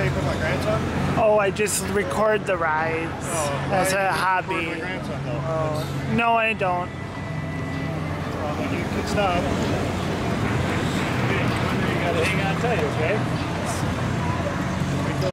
say you put my grandson? Oh, I just record the rides. Oh, that's a hobby. My grandson, though. Oh. No, I don't. Well, when you can stop, I gotta tell you, okay?